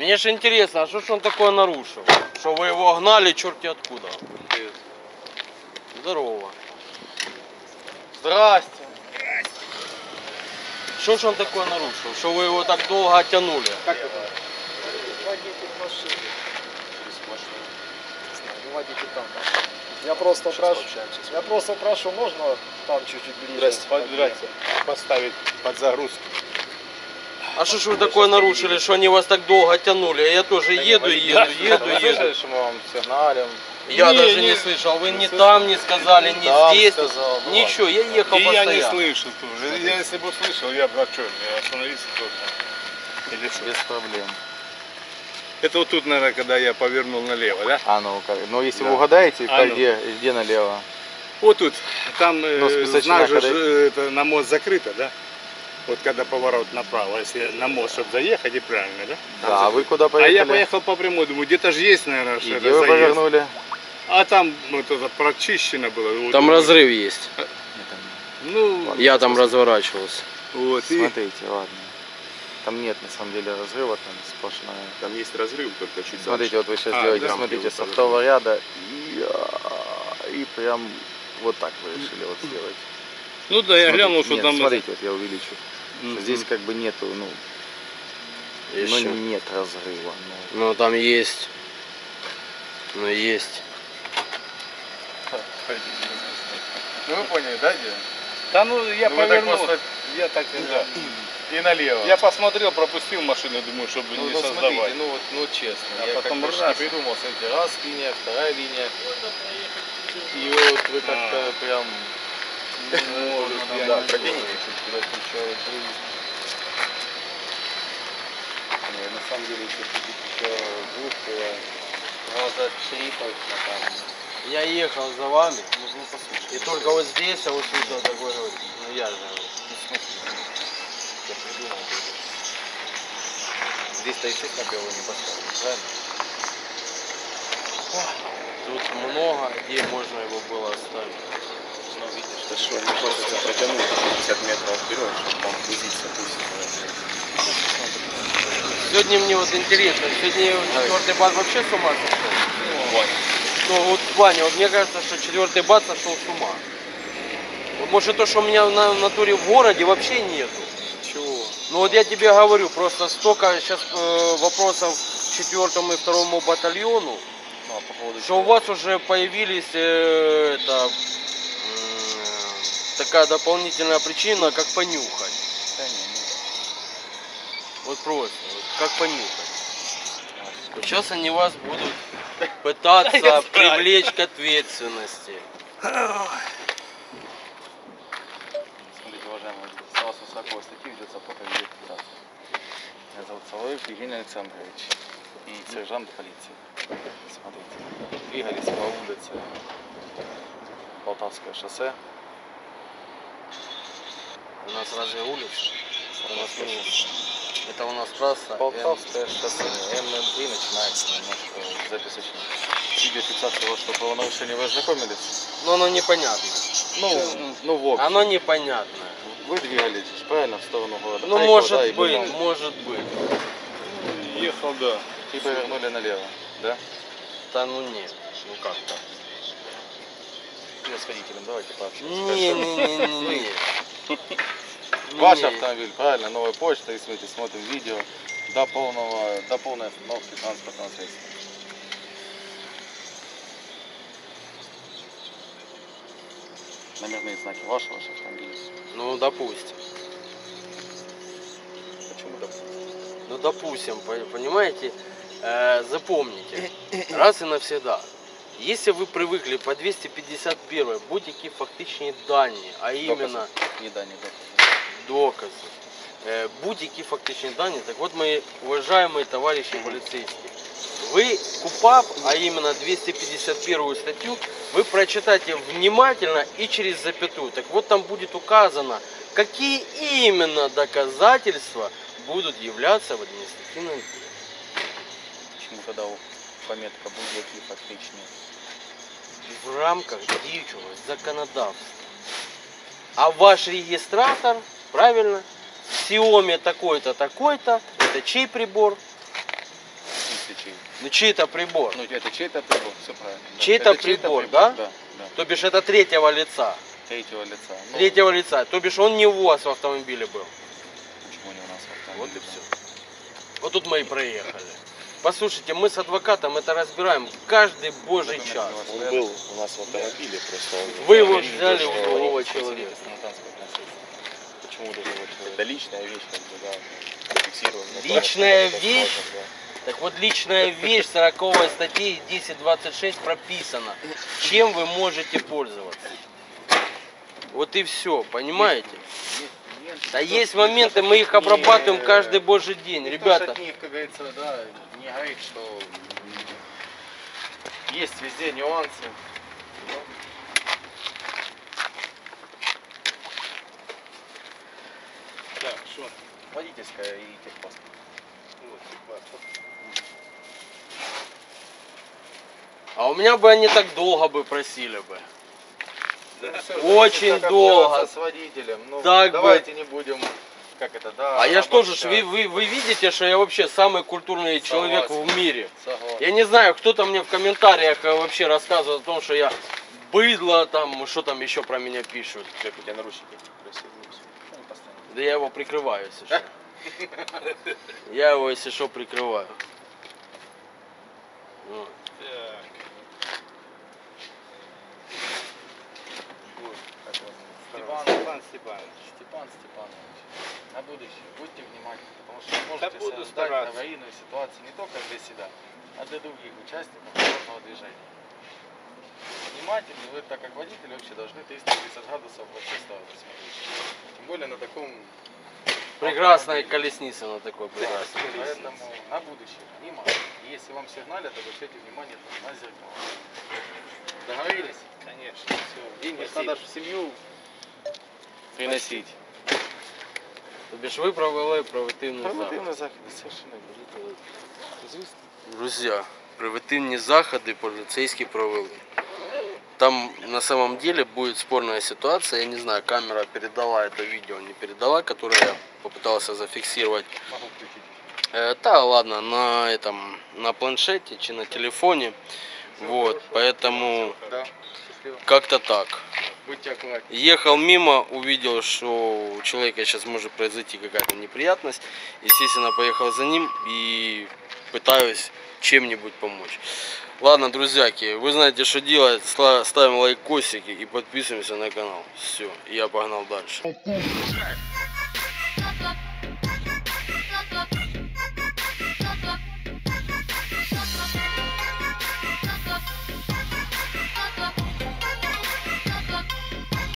Мне же интересно, а что ж он такое нарушил? Что вы его гнали, черти откуда? Привет. Здорово. Здрасте. Что ж он такое нарушил? Что вы его так долго оттянули? Как это? Водитель там. Я просто прошу, можно там чуть-чуть ближе? Здрасте. Поставить под загрузку. А что ж вы такое нарушили, что они вас так долго тянули? Я тоже еду. Слышали, мы вам сигналим? Я даже не слышал. Вы не там не сказали, не здесь. Ничего, я ехал постоянно. Я не слышал тоже. Я если бы слышал, я бы остановился тоже. Без проблем. Это вот тут, наверное, когда я повернул налево, да? А, ну, но если вы угадаете, где налево? Вот тут. Там знак же, на мост закрыто, да? Вот когда поворот направо, если на мост, чтобы заехать, и правильно, да? Да, а вы куда поехали? А я поехал по прямой, думаю, где-то же есть, наверное, что это заезд. Повернули? А там вот это прочищено было. Там вот, разрыв вот. Есть. Ну, ладно, я там разворачивался. Вот, смотрите, и... ладно. Там нет, на самом деле, разрыва, там сплошная. Там есть разрыв, только чуть смотрите, дальше. Вот вы сейчас делаете, да, смотрите, со второго ряда и прям вот так вы решили вот сделать. Ну да, я глянул, что нет, там... Смотрите, вот я увеличу. Здесь как бы нету, ну... Еще. Ну нет разрыва. Но... Ну там есть. Ну есть. Ну вы поняли, да, Дим? Да ну я повернул. Я так и да. И налево. Я посмотрел, пропустил машину, думаю, чтобы ну, не создавать. Смотрите, ну вот честно, а я потом как раз не придумал, смотрите, раз линия, вторая линия. И вот вы как-то прям... Ну, да, проденьте. На самом деле, еще двух глаза шрифов там. Я ехал за вами, нужно послушать. И только вот здесь, а вот сюда такой вот, ну я знаю. Здесь-то естественно белый не поставил, правильно? Тут много, где можно его было оставить. Ну видишь, да что, не хочется протянуть 60 метров вперед, чтобы он грузиться пусть. Сегодня мне вот интересно, сегодня 4-й бат вообще с ума сошел? Ну вот в плане, вот мне кажется, что 4-й бат сошел с ума. Может то, что у меня на натуре в городе вообще нету. Чего? Ну вот я тебе говорю, просто столько сейчас вопросов к 4-му и 2-му батальону, по поводу что у вас уже появились такая дополнительная причина, как понюхать. Да, вот просто, вот, как понюхать. Сейчас они вас будут пытаться привлечь к ответственности. Высокого статьи ведется по поведению федерации. Меня зовут Соловьев Евгений Александрович и сержант полиции. Смотрите, двигались по улице Полтавское шоссе. У нас разве улица? Это у нас трасса Полтавское шоссе. М3 начинается немножко записочно. Видеофиксация того, что было нарушение, вы ознакомились? Но оно непонятно. Ну в общем. Оно непонятно. Вы двигались правильно в сторону города? Ну, может быть. Ехал, да. И повернули налево, да? Да ну нет, ну как так? Я с водителем, давайте пообщаемся. Не. Ваш автомобиль, правильно, новая почта, и смотрите, смотрим видео до полной остановки транспортного средства. Номерные знаки вашего автомобиля. Ну, допустим. Почему допустим? Ну, допустим, понимаете, запомните, раз и навсегда. Если вы привыкли по 251 будете фактичные данные, а именно... Доказы. Не данные, доказы. Будете фактичные данные. Так вот, мои уважаемые товарищи полицейские, вы КУПАП, а именно 251 статью, вы прочитайте внимательно и через запятую. Так вот там будет указано, какие именно доказательства будут являться в административном деле. Почему тогда пометка будет фактичнее? В рамках действующего законодательства. А ваш регистратор, правильно, Xiaomi такой-то, это чей прибор? Ну чей-то прибор. Ну это чей-то прибор, все правильно. Чей-то прибор, да? Да, да. То бишь это третьего лица. Третьего лица. Ну, третьего лица. То бишь он не у вас в автомобиле был. Почему не у нас в автомобиле? Вот и все. Вот тут мы и проехали. Послушайте, мы с адвокатом это разбираем каждый божий час. Он был у нас в автомобиле, да. Просто он... Вы его взяли у другого человека. Почему у другого человека? Это личная вещь, да, фиксирована. Личная вещь? Так вот, личная вещь 40-й статьи 10.26 прописана. Чем вы можете пользоваться? Вот и все, понимаете? Да есть моменты, мы их обрабатываем каждый божий день, ребята. Как говорится, да, не говорит, что есть везде нюансы. Так, что? Водительская и техпаспорт. А у меня бы они так долго бы просили бы. Очень долго с водителем. Ну, так давайте бы... не будем, как это, да. А я же тоже, вы видите, что я вообще самый культурный человек в мире. Согласен. Я не знаю, кто-то мне в комментариях вообще рассказывает о том, что я быдло, там, что там еще про меня пишут. Как у тебя наручники? Да я его прикрываю, если что. Я его, если что, прикрываю. Степан Степанович, на будущее будьте внимательны, потому что вы можете создать аварийную ситуацию не только для себя, а для других участников дорожного движения. Внимательно, вы так как водители вообще должны 330 градусов во все стороны смотреть. Тем более на таком... Прекрасная колесница, на такой прекрасной. Поэтому на будущее внимание. Если вам сигналят, обращайте внимание на зеркало. Договорились? Конечно. Все. Деньги надо в семью приносить. То бишь вы провели провокативные заходы. Совершенно верно. Друзья, провокативные заходы полицейские провели. Там на самом деле будет спорная ситуация. Я не знаю, камера передала это видео, не передала, которое я попытался зафиксировать. Да, ладно, на этом, на планшете чи на телефоне. Вот, поэтому как-то так. Ехал мимо, увидел, что у человека сейчас может произойти какая-то неприятность. Естественно, поехал за ним и пытаюсь чем-нибудь помочь. Ладно, друзьяки, вы знаете, что делать. Ставим лайкосики и подписываемся на канал. Все, я погнал дальше.